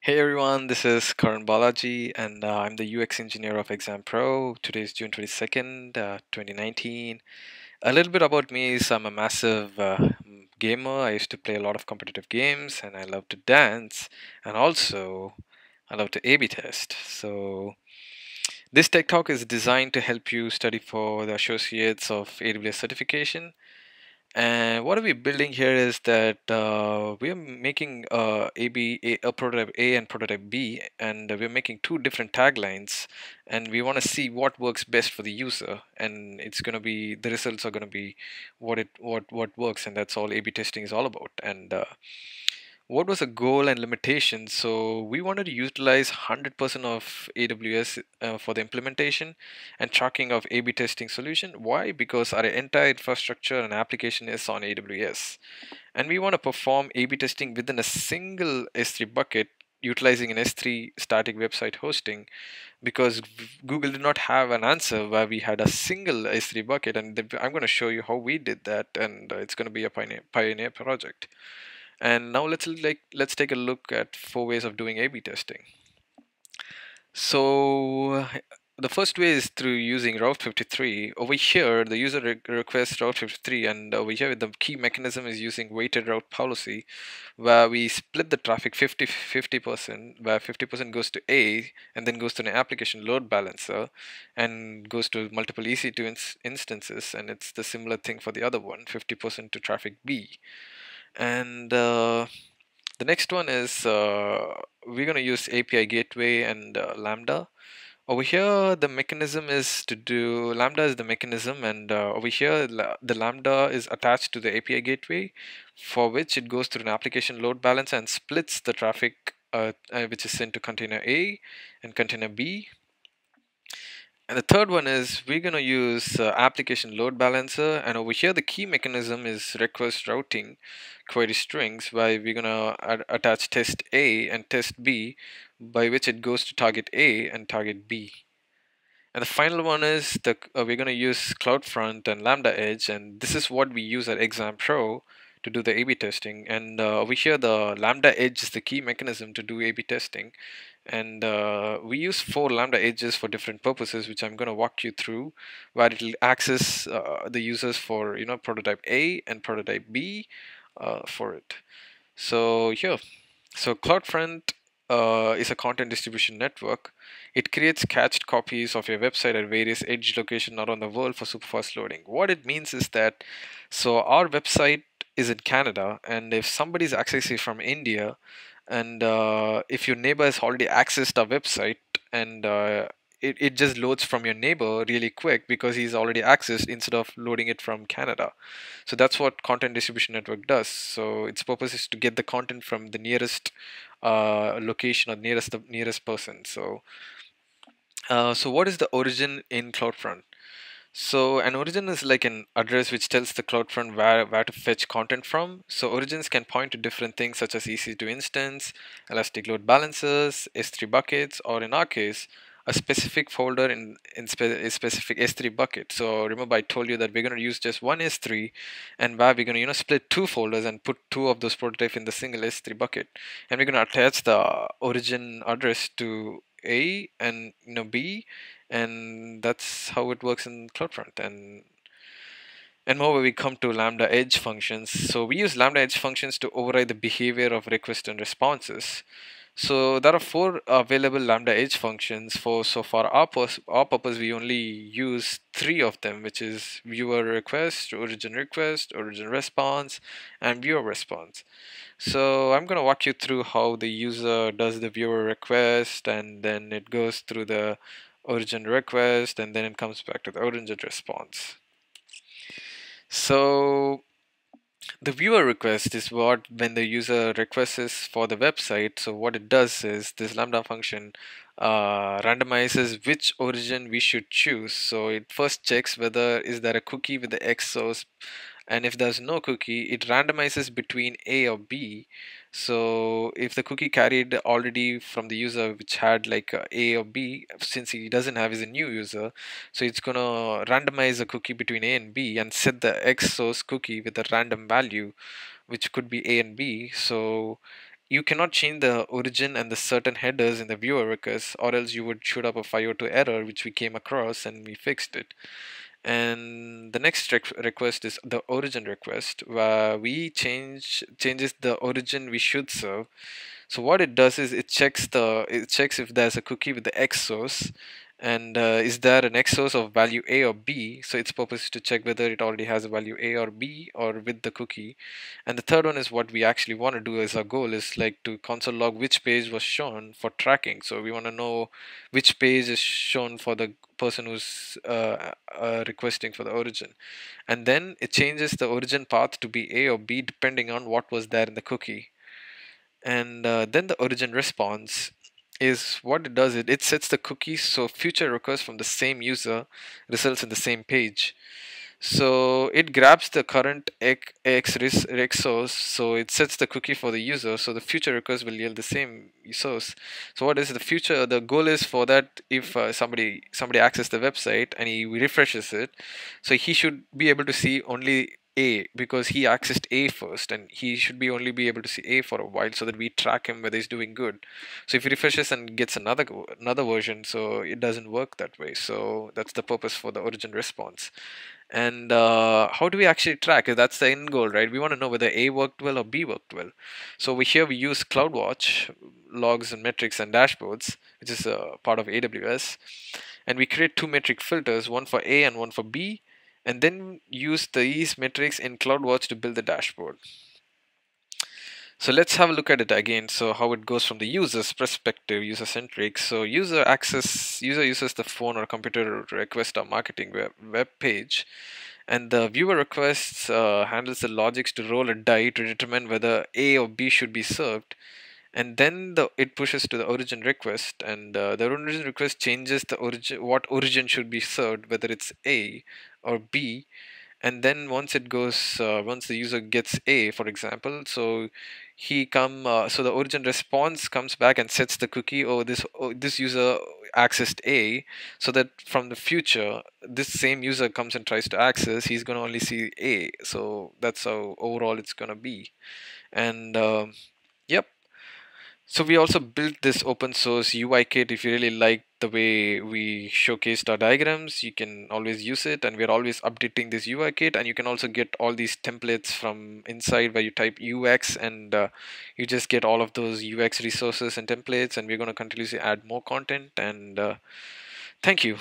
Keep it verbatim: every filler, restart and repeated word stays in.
Hey everyone, this is Karan Balaji and uh, I'm the U X engineer of ExamPro. Today is June twenty-second, uh, twenty nineteen. A little bit about me is I'm a massive uh, gamer. I used to play a lot of competitive games and I love to dance and also I love to A B test. So this tech talk is designed to help you study for the associates of A W S certification. And what are we building here is that uh, we are making uh, A B, a, a prototype A and prototype B, and we're making two different taglines, and we want to see what works best for the user, and it's going to be the results are going to be what it what what works, and that's all A B testing is all about. And uh, what was the goal and limitation? So we wanted to utilize one hundred percent of A W S uh, for the implementation and tracking of A B testing solution. Why? Because our entire infrastructure and application is on A W S, and we want to perform A B testing within a single S three bucket utilizing an S three static website hosting, because Google did not have an answer where we had a single S three bucket, and I'm going to show you how we did that, and it's going to be a pioneer project. And now let's like let's take a look at four ways of doing A B testing. So the first way is through using Route fifty-three. Over here, the user re requests Route fifty-three, and over here the key mechanism is using weighted route policy, where we split the traffic fifty fifty percent, where fifty percent goes to A and then goes to an application load balancer and goes to multiple E C two ins instances, and it's the similar thing for the other one, fifty percent to traffic B. And uh, the next one is uh, we're going to use A P I Gateway and uh, Lambda. Over here, the mechanism is to do Lambda is the mechanism, and uh, over here the Lambda is attached to the A P I Gateway, for which it goes through an application load balancer and splits the traffic uh, which is sent to container A and container B. And the third one is we're going to use uh, application load balancer, and over here the key mechanism is request routing query strings, where we're going to attach test A and test B, by which it goes to target A and target B. And the final one is the, uh, we're going to use CloudFront and Lambda@Edge, and this is what we use at ExamPro to do the A B testing. And uh, over here the Lambda@Edge is the key mechanism to do A B testing, and uh, we use four Lambda edges for different purposes, which I'm going to walk you through, where it will access uh, the users for, you know, prototype A and prototype B uh, for it. So here, so CloudFront uh, is a content distribution network. It creates cached copies of your website at various edge locations around the world for super fast loading. What it means is that, so our website is in Canada, and if somebody is accessing from India, and uh, if your neighbor has already accessed our website, and uh, it, it just loads from your neighbor really quick because he's already accessed, instead of loading it from Canada. So that's what content distribution network does. So its purpose is to get the content from the nearest uh, location or nearest the nearest person. So, uh, so what is the origin in CloudFront? So an origin is like an address which tells the CloudFront where, where to fetch content from. So origins can point to different things such as E C two instance, elastic load balancers, S three buckets, or in our case, a specific folder in, in spe a specific S three bucket. So remember I told you that we're going to use just one S three, and where we're going to, you know, split two folders and put two of those prototypes in the single S three bucket. And we're going to attach the origin address to A and, you know, B, and that's how it works in CloudFront. And and moreover, we come to Lambda Edge functions. So we use Lambda Edge functions to override the behavior of requests and responses. So there are four available Lambda Edge functions. For so for our purpose, our purpose we only use three of them, which is viewer request, origin request, origin response, and viewer response. So I'm going to walk you through how the user does the viewer request, and then it goes through the origin request, and then it comes back to the origin response. So the viewer request is what, when the user requests for the website, so what it does is this Lambda function uh, randomizes which origin we should choose. So it first checks whether is there a cookie with the X source, and if there's no cookie, it randomizes between A or B. So if the cookie carried already from the user which had like A or B, since he doesn't have, is a new user, so it's gonna randomize a cookie between A and B and set the X source cookie with a random value, which could be A and B. So you cannot change the origin and the certain headers in the viewer because, or else you would shoot up a five oh two error, which we came across and we fixed it. And the next request is the origin request, where we change changes the origin we should serve. So what it does is it checks the it checks if there's a cookie with the X source, and uh, is there an X source of value A or B. So its purpose is to check whether it already has a value A or B or with the cookie. And the third one is what we actually want to do as our goal is like to console log which page was shown for tracking. So we want to know which page is shown for the person who's uh, uh, requesting for the origin, and then it changes the origin path to be A or B depending on what was there in the cookie. And uh, then the origin response is what it does, it, it sets the cookies so future requests from the same user results in the same page. So it grabs the current X, X, X source, so it sets the cookie for the user, so the future request will yield the same source. So what is the future? The goal is for that if uh, somebody somebody accesses the website and he refreshes it, so he should be able to see only A because he accessed A first, and he should be only be able to see A for a while so that we track him whether he's doing good. So if he refreshes and gets another another version, so it doesn't work that way. So that's the purpose for the origin response. And uh, how do we actually track? That's the end goal, right? We want to know whether A worked well or B worked well. So over here we use CloudWatch, logs and metrics and dashboards, which is a part of A W S. And we create two metric filters, one for A and one for B, and then use these metrics in CloudWatch to build the dashboard. So let's have a look at it again. So how it goes from the user's perspective, user-centric. So user access, user uses the phone or computer to request our marketing web, web page, and the viewer requests uh, handles the logics to roll a die to determine whether A or B should be served. And then the it pushes to the origin request, and uh, the origin request changes the origin what origin should be served, whether it's A or B. And then once it goes uh, once the user gets A, for example, so he come uh, so the origin response comes back and sets the cookie, oh this oh, this user accessed A, so that from the future this same user comes and tries to access, he's gonna only see A. So that's how overall it's gonna be. And uh, yep. So we also built this open source U I kit. If you really like the way we showcased our diagrams, you can always use it, and we're always updating this U I kit. And you can also get all these templates from inside where you type U X, and uh, you just get all of those U X resources and templates, and we're going to continuously add more content. And uh, thank you.